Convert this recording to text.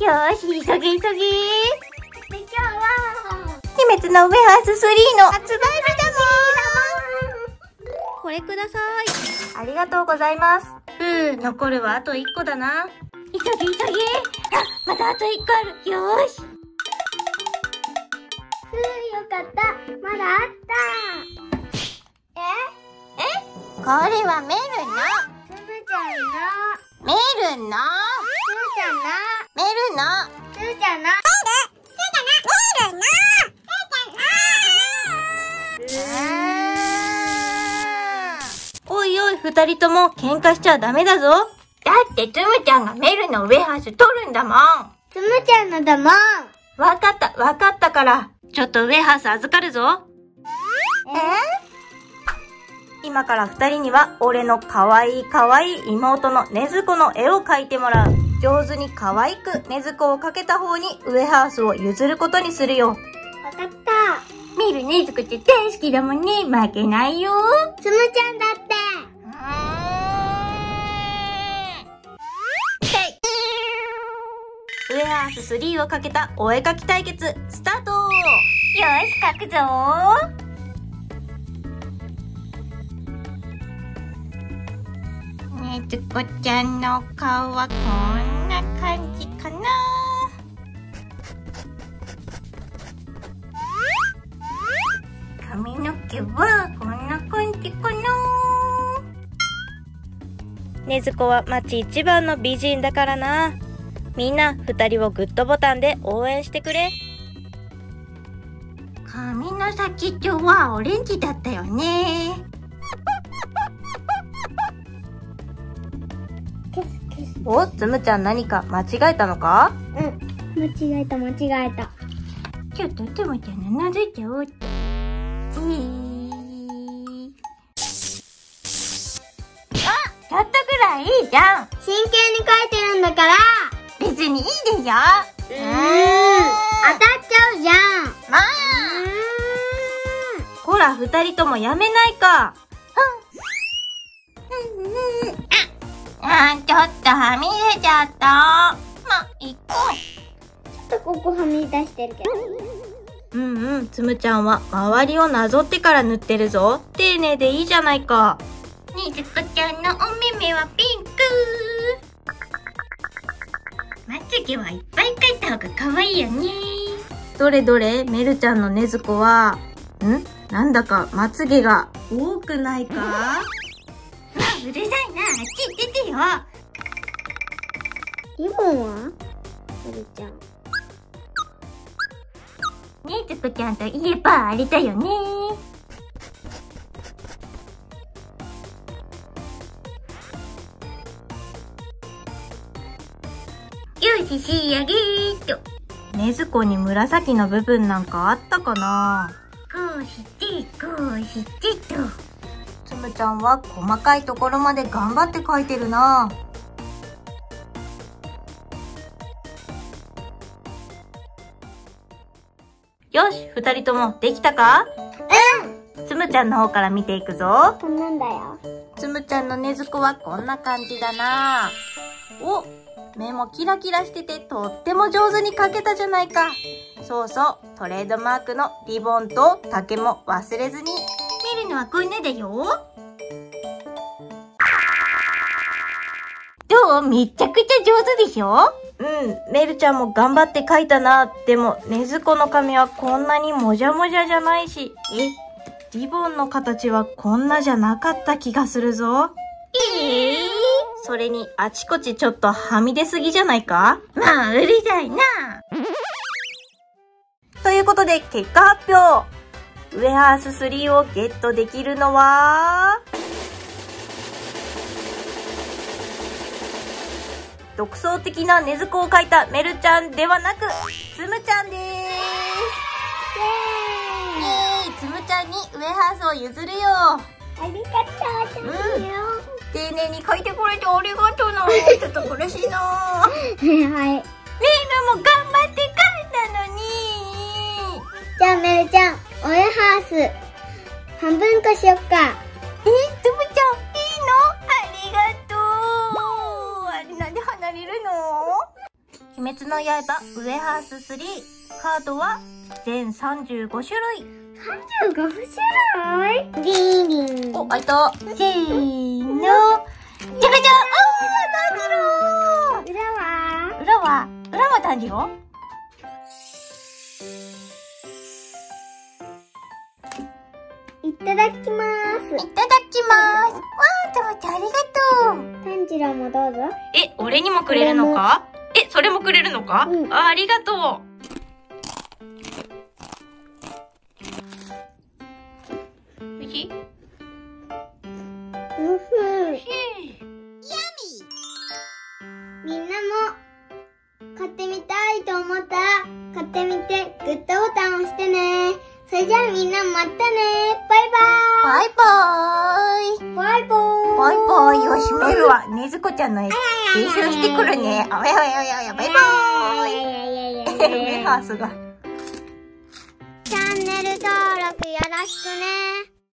よーし、急げ急げ。で、今日は鬼滅のウェハース3の発売日だもん。これください。ありがとうございます。残るはあと1個だな。急げ急げ。あ、またあと1個ある。よーし。よかった。まだあった。え？これはメルの。つぶちゃんの。メルの。つぶちゃんの。メルの。つぶちゃんの。メルの。つぶちゃんの。おいおい、二人とも喧嘩しちゃダメだぞ。だってつぶちゃんがメルのウェハース取るんだもん。つぶちゃんのだもん。わかった、わかったから。ちょっとウェハース預かるぞ。今から二人には俺の可愛い可愛い妹の禰豆子の絵を描いてもらう。上手に可愛く禰豆子を描けた方にウェハースを譲ることにするよ。わかった。見る禰豆子って大好きだもんね。負けないよ。つむちゃんだって。ウェハース3をかけたお絵かき対決スタート。よし、かくぞー。ねずこちゃんの顔はこんな感じかな。髪の毛はこんな感じかな。ねずこは町一番の美人だからな。みんな2人をグッドボタンで応援してくれ。髪の先っちょはオレンジだったよね。お、つむちゃん何か間違えたのか？うん、間違えた。ちょっとつむちゃんうなずいちゃおうって。あ、やったくらいいいじゃん。真剣に描いてるんだから。別にいいですよ。当たっちゃうじゃん。まあ。ほら、二人ともやめないか。ちょっとはみ出ちゃった。まあ、いこう。ちょっとここはみ出してるけど。つむちゃんは周りをなぞってから塗ってるぞ。丁寧でいいじゃないか。ねずこちゃんのお目目はピンク。まつげはいっぱい描いた方が可愛いよね。どれどれ、メルちゃんの禰豆子は、なんだかまつげが多くないか？わ、うるさいな。あっち出てよ。リボンは？メルちゃん。禰豆子ちゃんといえばあれだよね。よし、仕上げーと。禰豆子に紫の部分なんかあったかな。こうしてこうしてと。つむちゃんは細かいところまで頑張って描いてるな。よし、二人ともできたか？つむちゃんの方から見ていくぞ。こんなんだよ。つむちゃんの禰豆子はこんな感じだな。お、目もキラキラしててとっても上手に描けたじゃないか。そうそう、トレードマークのリボンと竹も忘れずに。見るのはこんなだよ。どう？めちゃくちゃ上手でしょ？メルちゃんも頑張って描いたな。でも禰豆子の髪はこんなにもじゃもじゃじゃないし、リボンの形はこんなじゃなかった気がするぞ。それに、あちこちちょっとはみ出すぎじゃないか？まあ、うるさいな。ということで、結果発表！ウェハース3をゲットできるのは、独創的な禰豆子を描いたメルちゃんではなく、つむちゃんです。つむちゃんにウェハースを譲るよ。ありがとう、つむよ。丁寧に書いてくれてありがとうな。ちょっと苦しいな。はい。メルも頑張って書いたのに。じゃあメルちゃん、お絵ハース半分こしよっか。つむちゃん、いいの？ありがとう。なんで離れるの？鬼滅の刃ウエハース3、カードは全35種類。35種類？リーリー。お、開いた。せーの。じゃがじゃん。おー、炭治郎。裏は炭治郎？いただきます。いただきます。わー、たまちゃんありがとう。炭治郎もどうぞ。え、俺にもくれるのか？え、それもくれるのか？うん、あ、ありがとう。みんなも買ってみたいと思ったら買ってみてグッドボタンを押してね。それじゃあみんなまたね。バイバーイ。バイバーイ。バイバーイ。バイバーイを閉めるわ。ねずこちゃんの練習してくるね。あやややや。バイバーイ。ウエハースが。チャンネル登録よろしくね。